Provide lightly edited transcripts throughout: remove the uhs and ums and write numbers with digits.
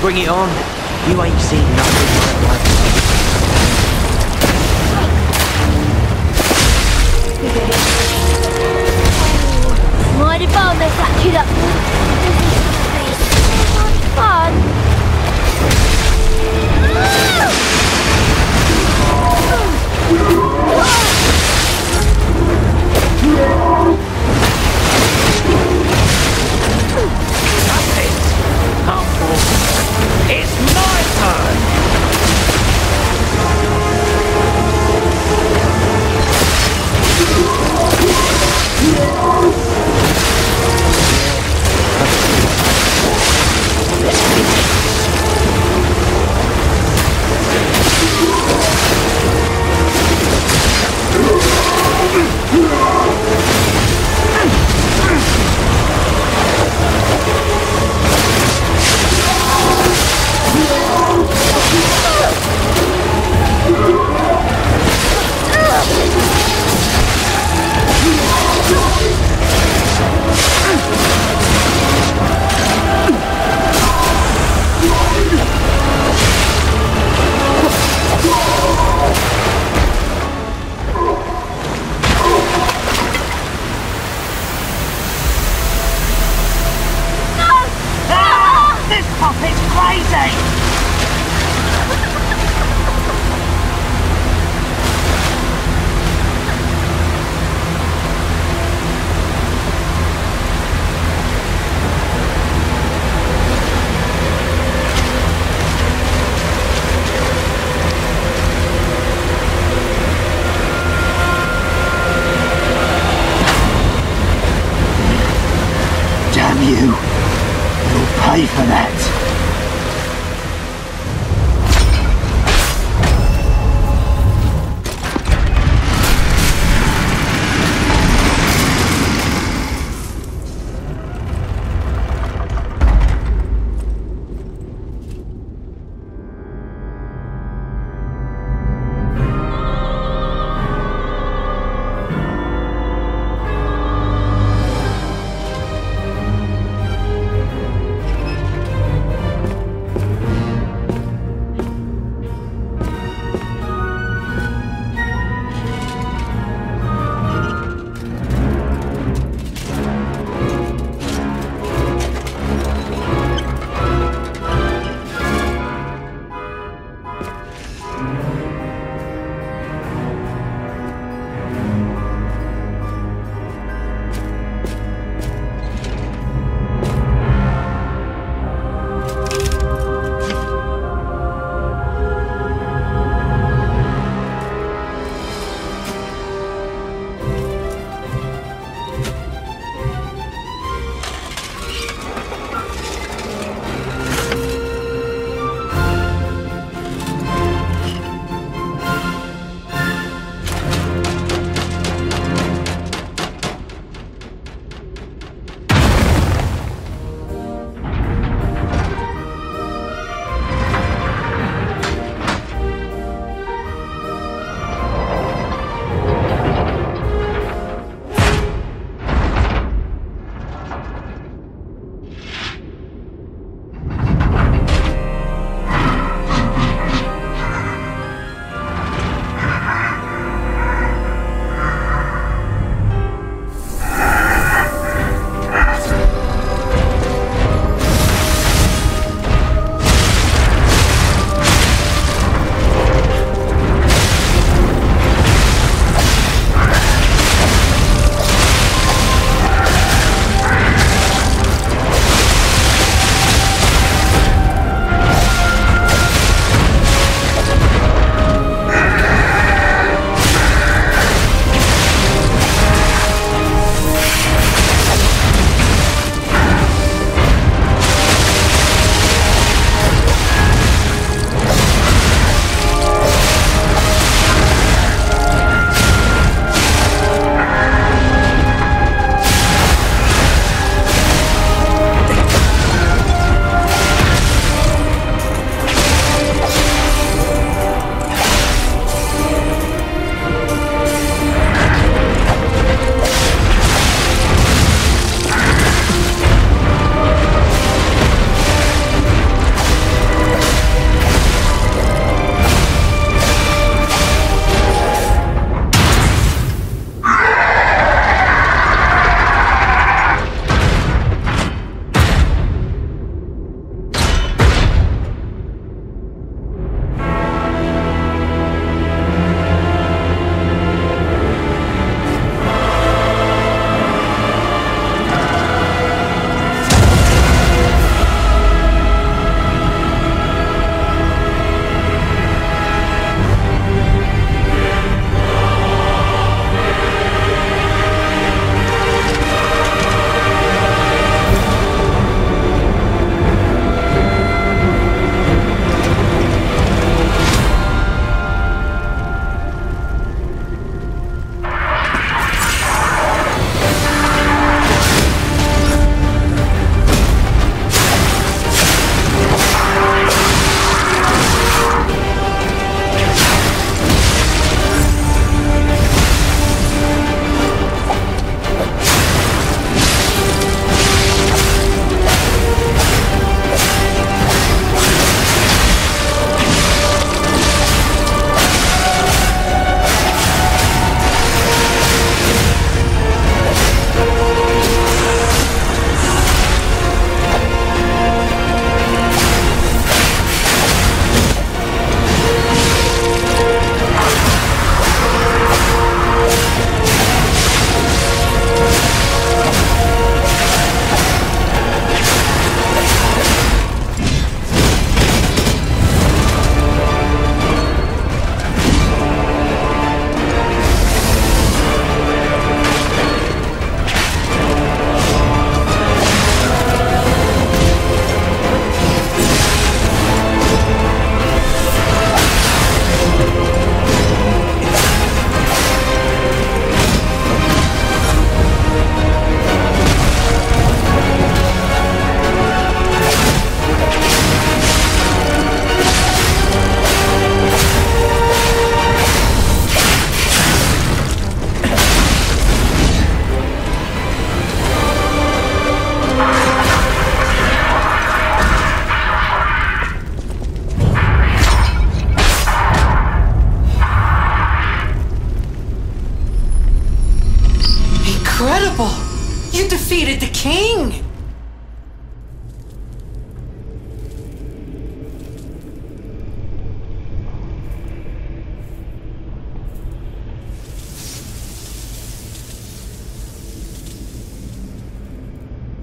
Bring it on. You ain't seen nothing like that. Mighty fun they that kid up. Mighty fun. That's it. It's my turn!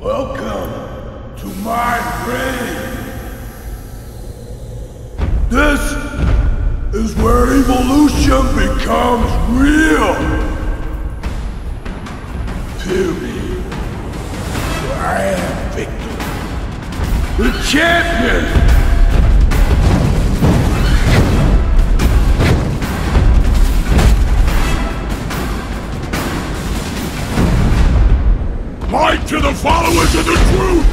Welcome to my brain. This is where evolution becomes real. Period. I am victor, the champion. Light to the followers of the truth!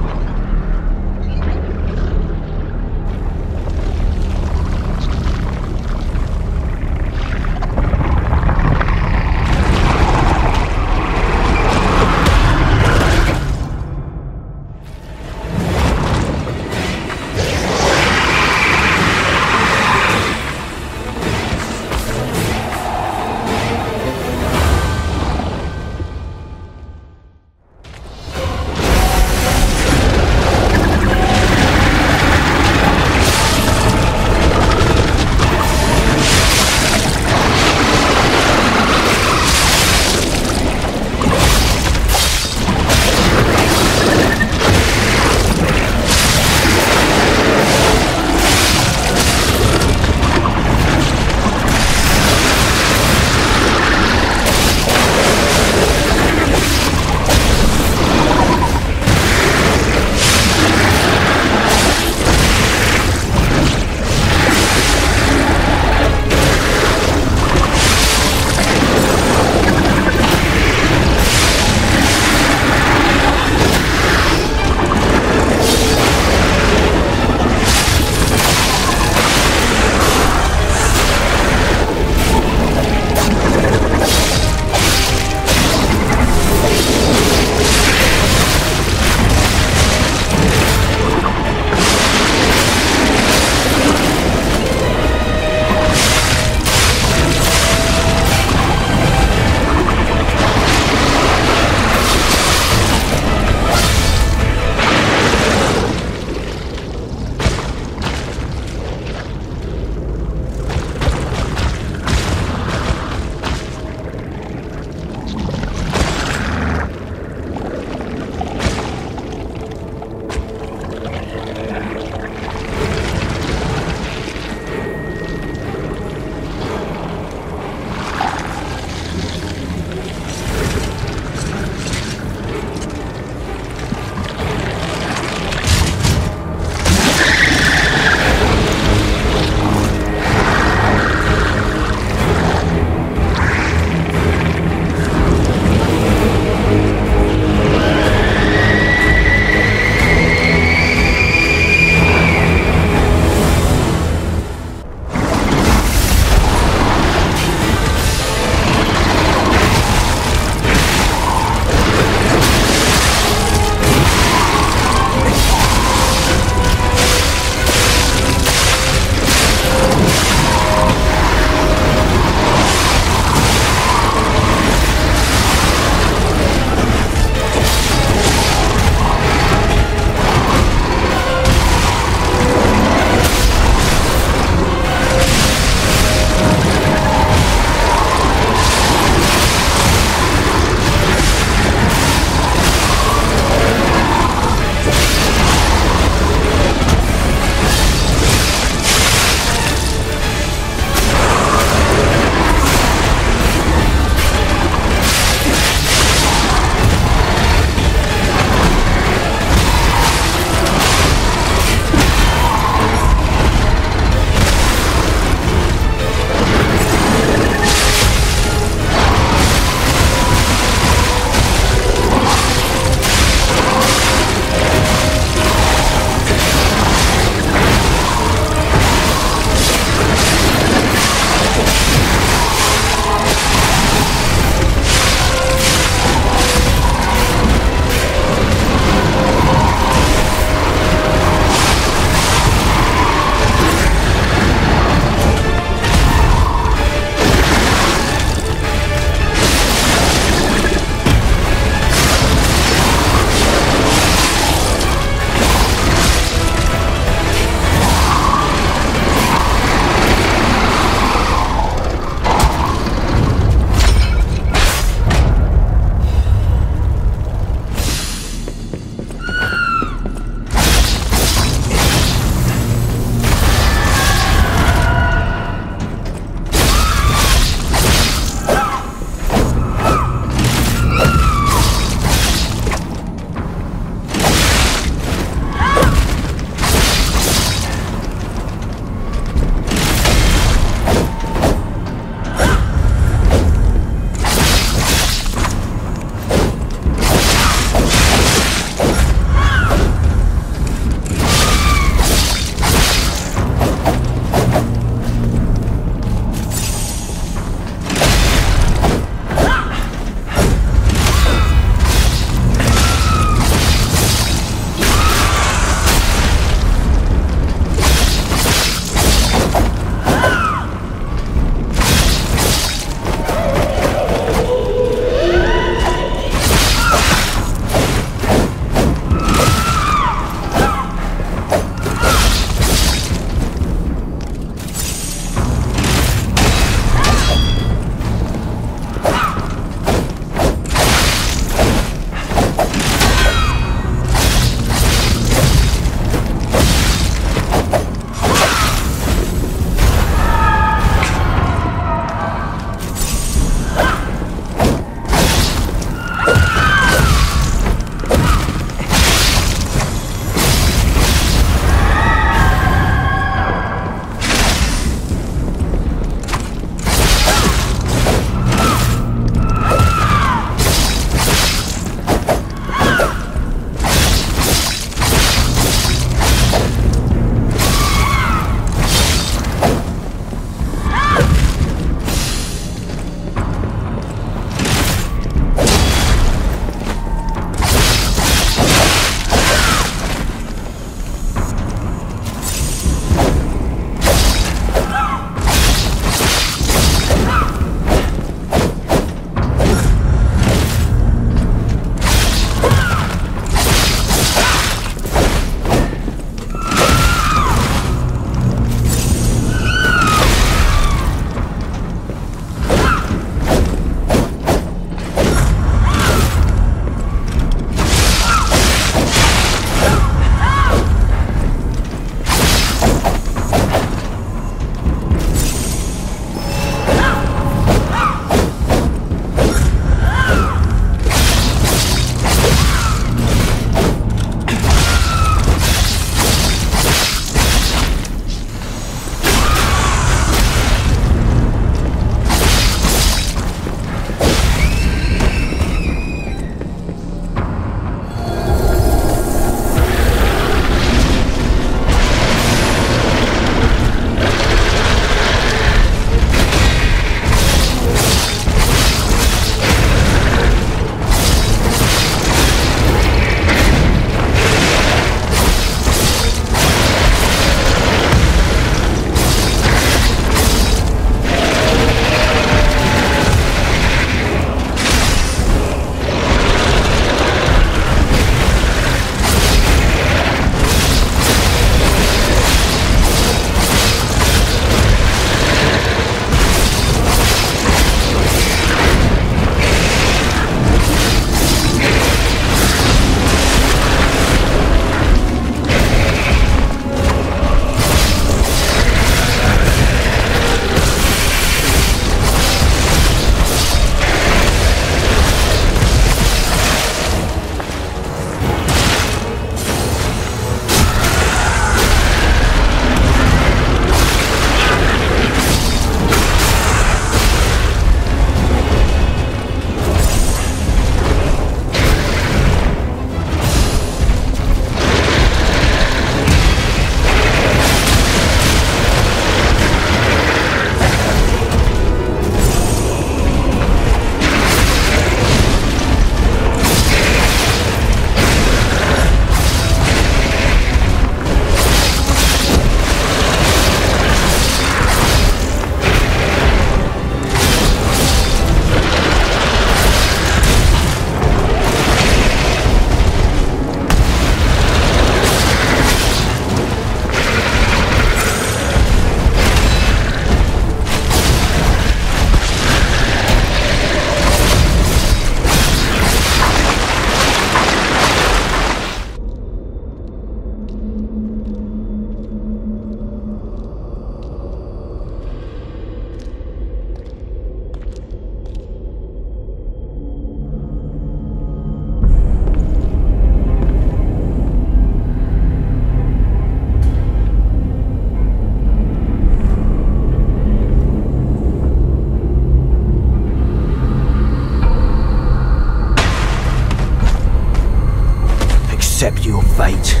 accept your fate.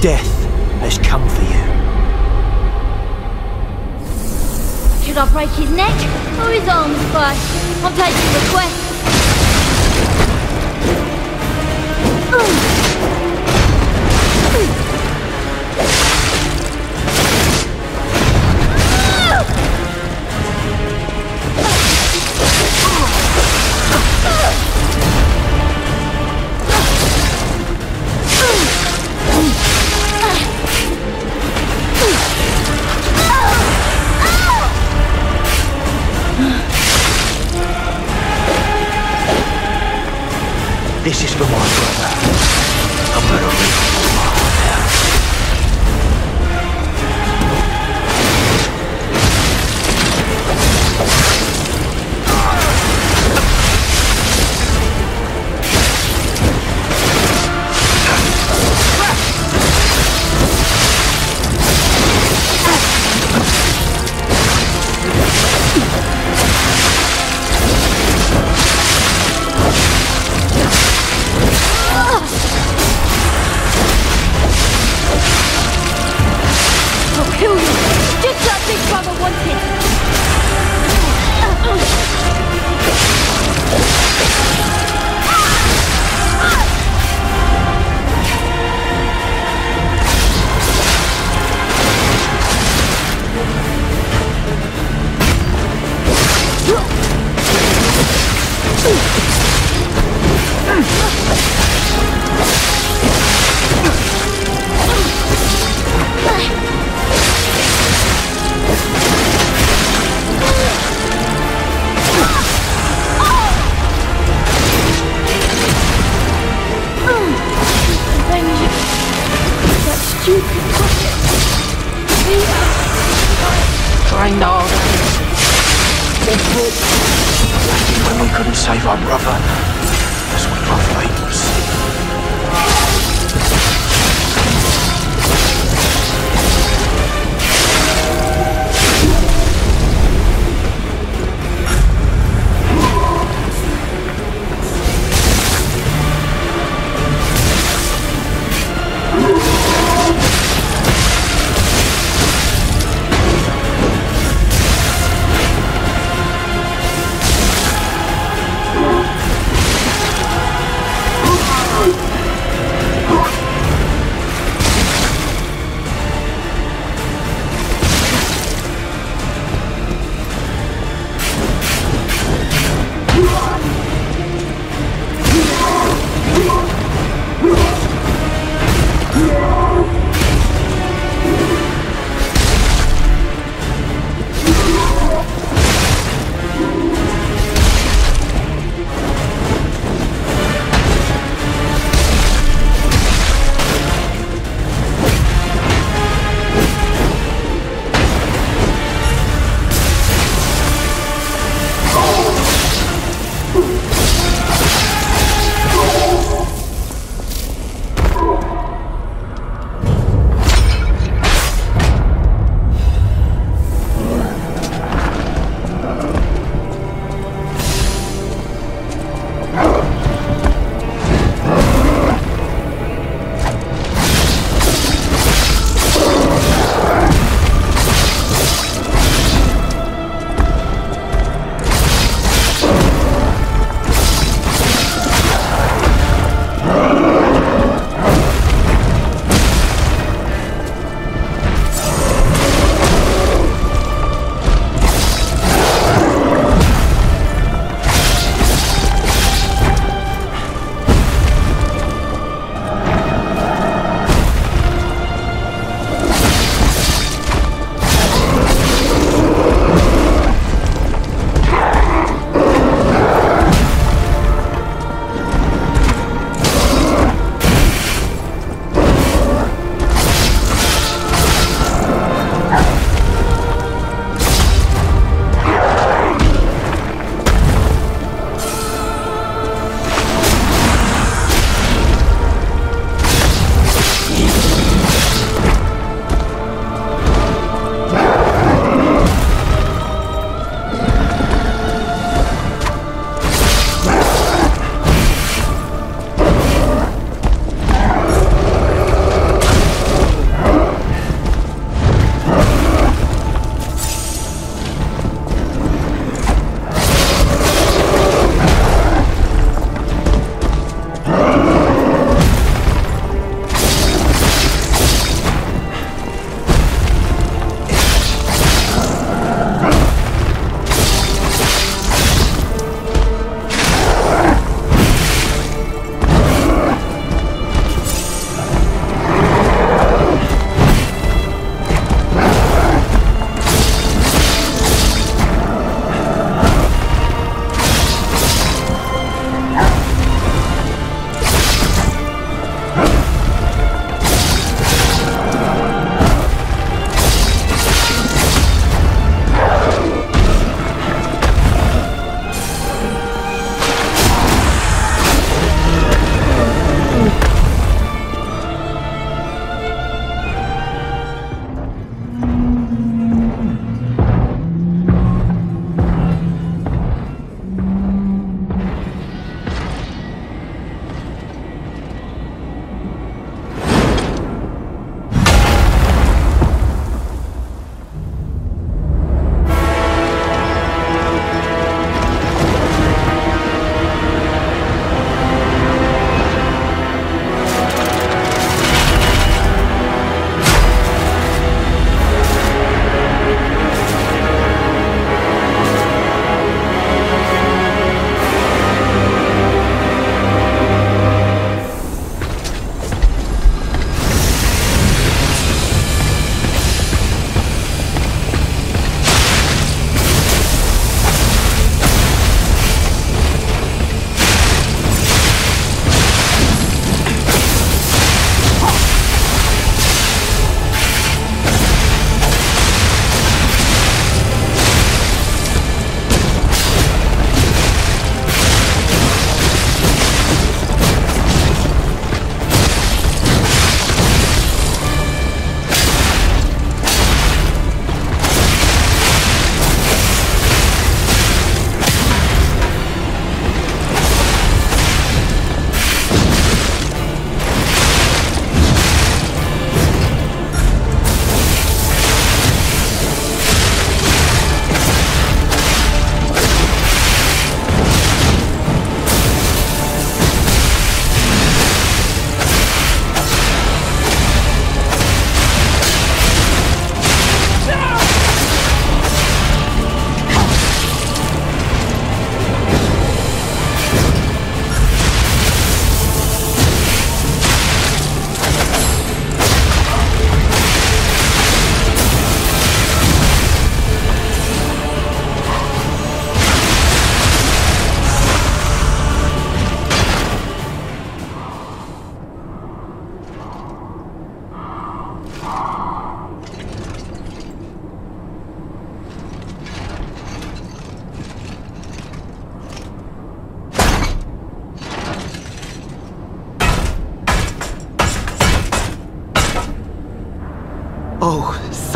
Death has come for you. Should I break his neck or his arms first? I'll take your request. This is for my brother. I'm gonna leave you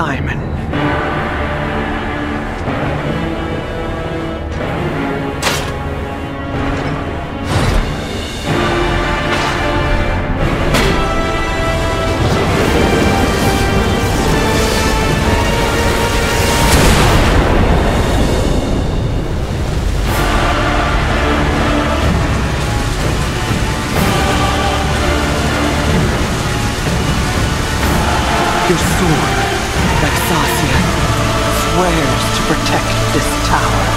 Simon. Your sword, Vexatia, swears to protect this tower.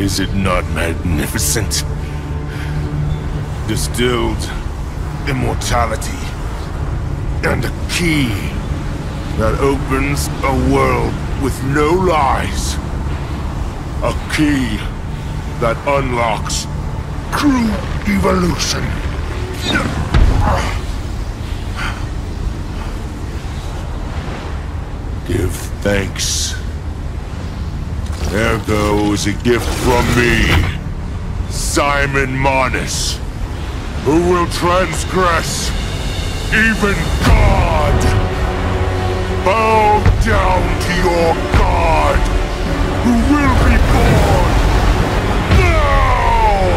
Is it not magnificent? Distilled immortality and a key that opens a world with no lies. A key that unlocks true evolution. Give thanks. Ergo is a gift from me, Simon Manus, who will transgress even God. Bow down to your God, who will be born now!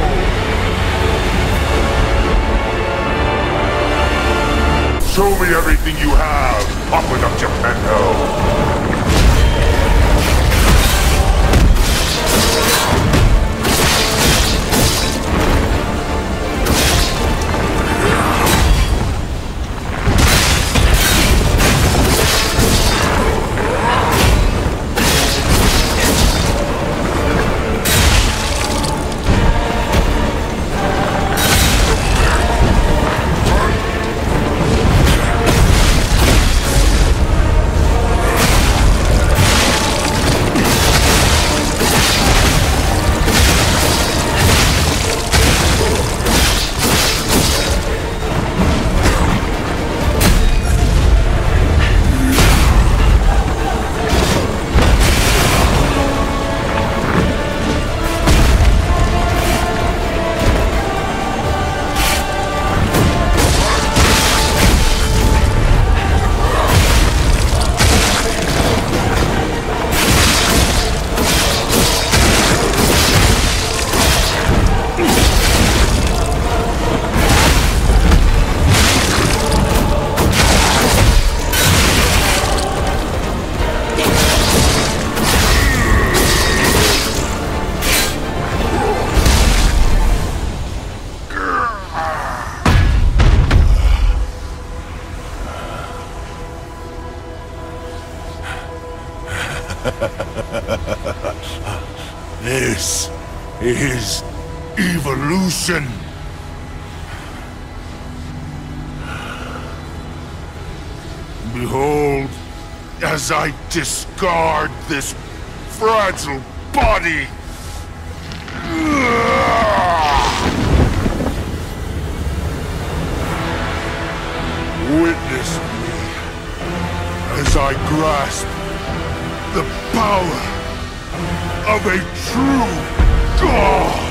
Show me everything you have. Open up your pencil. This is evolution. Behold, as I discard this fragile body, witness me as I grasp the power of a true God.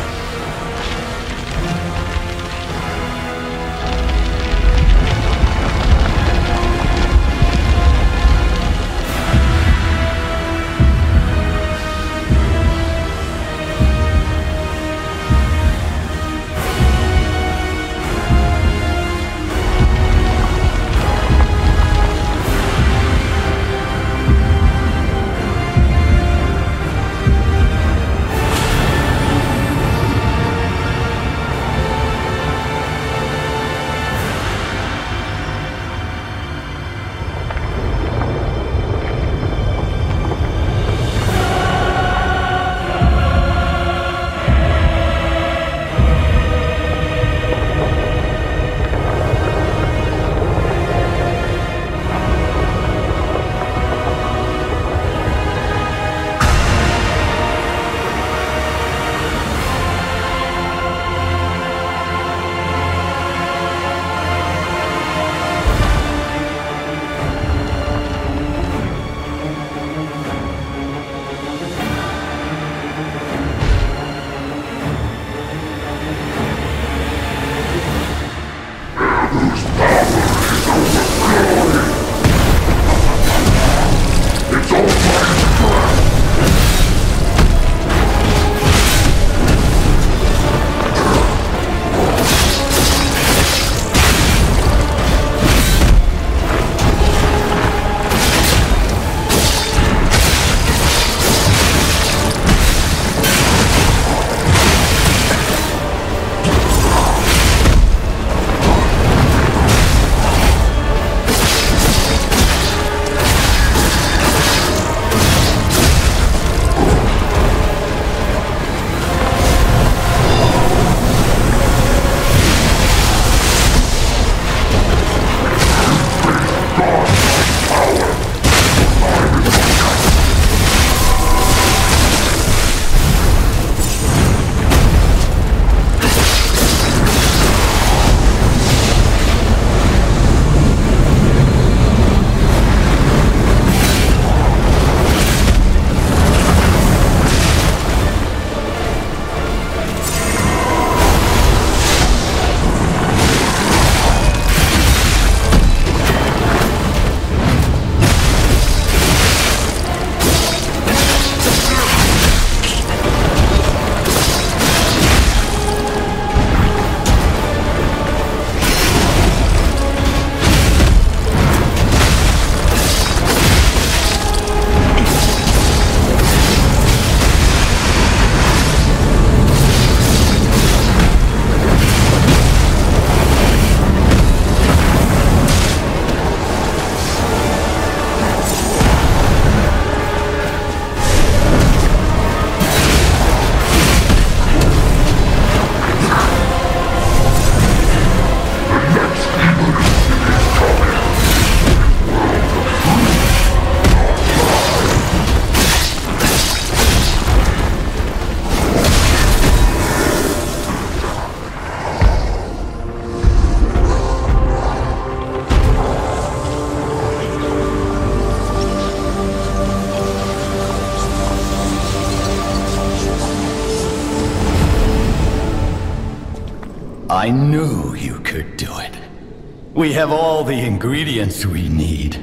I knew you could do it. We have all the ingredients we need.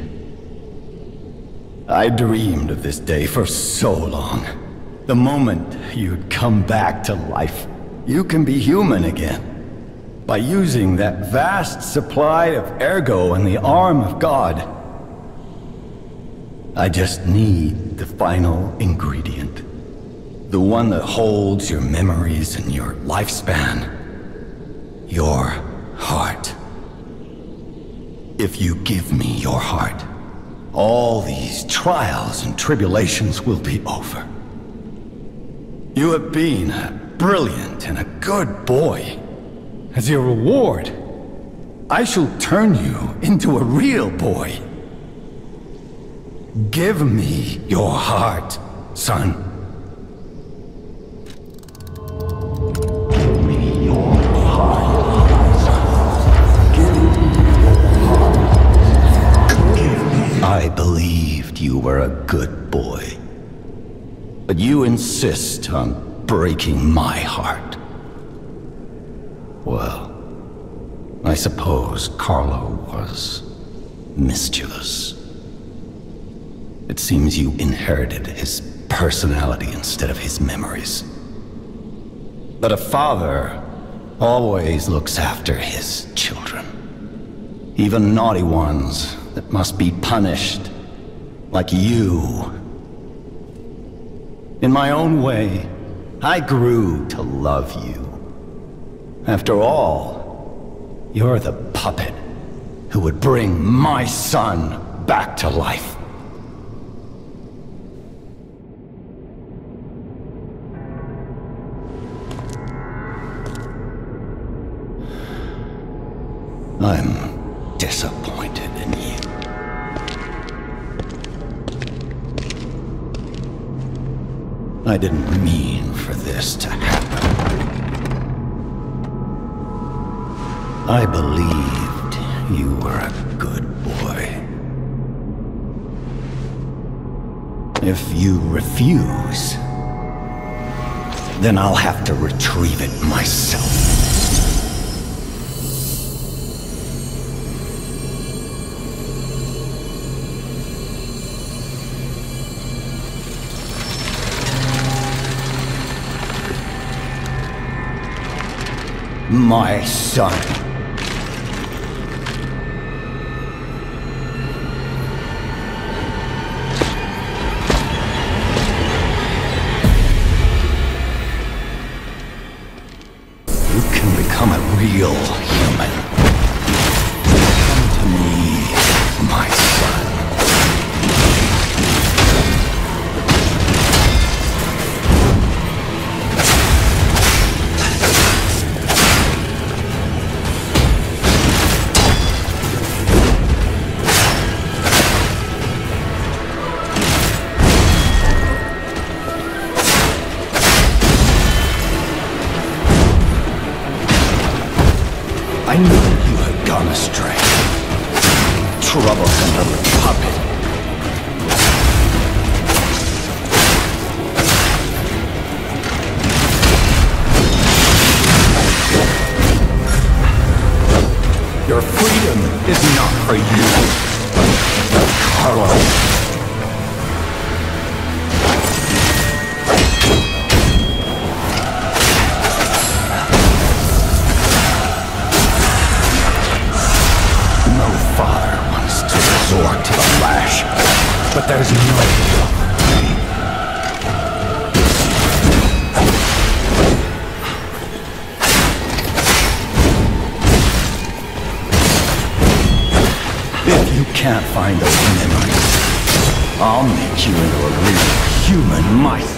I dreamed of this day for so long. The moment you'd come back to life, you can be human again. By using that vast supply of ergo and the arm of God. I just need the final ingredient. The one that holds your memories and your lifespan. Your heart. If you give me your heart, all these trials and tribulations will be over. You have been a brilliant and a good boy. As your reward, I shall turn you into a real boy. Give me your heart, son. I believed you were a good boy, but you insist on breaking my heart. Well, I suppose Carlo was mischievous. It seems you inherited his personality instead of his memories. But a father always looks after his children, even naughty ones that must be punished, like you. In my own way, I grew to love you. After all, you're the puppet who would bring my son back to life. I'm disappointed in you. I didn't mean for this to happen. I believed you were a good boy. If you refuse, then I'll have to retrieve it myself. My son. You can become a real human. Come to me, my son. I knew you had gone astray. Troublesome little puppet. Your freedom is not for you, Carlo. But there's no way. If you can't find those memories, I'll make you into a real human myself.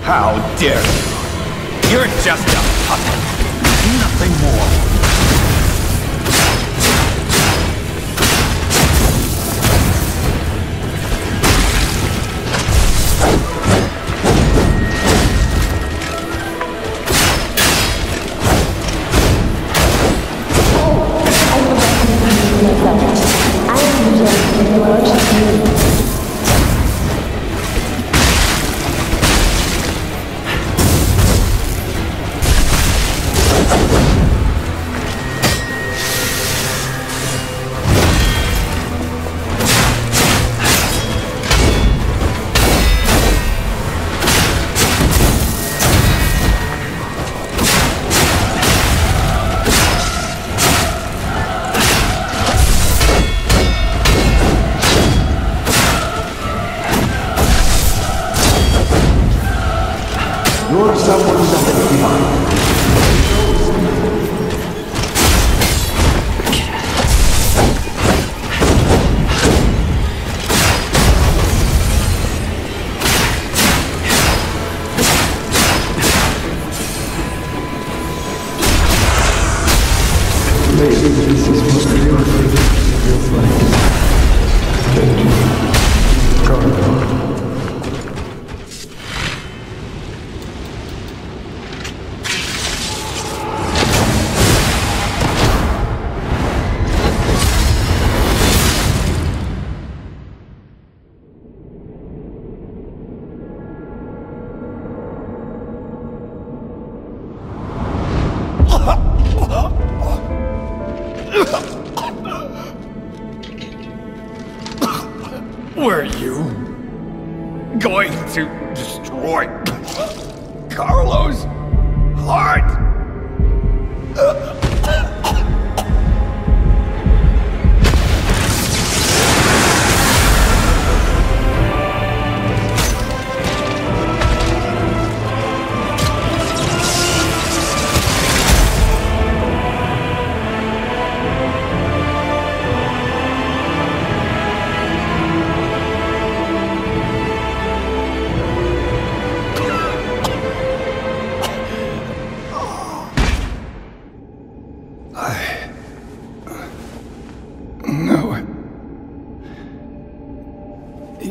How dare you! You're just a puppet, nothing more. You're someone something divine. Were you going to destroy Carlo's heart?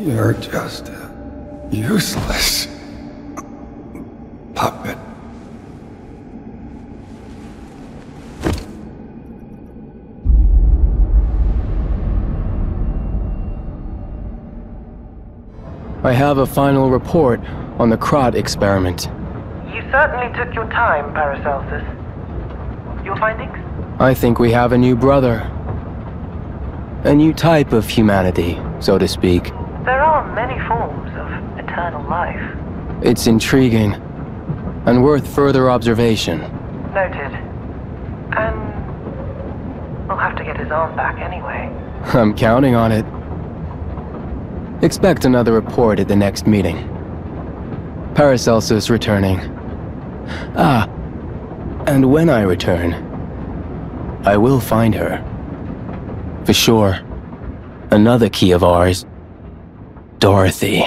You're just a useless puppet. I have a final report on the Krat experiment. You certainly took your time, Paracelsus. Your findings? I think we have a new brother. A new type of humanity, so to speak. There are many forms of eternal life. It's intriguing, and worth further observation. Noted. And we'll have to get his arm back anyway. I'm counting on it. Expect another report at the next meeting. Paracelsus returning. Ah, and when I return, I will find her. For sure. Another key of ours. Dorothy.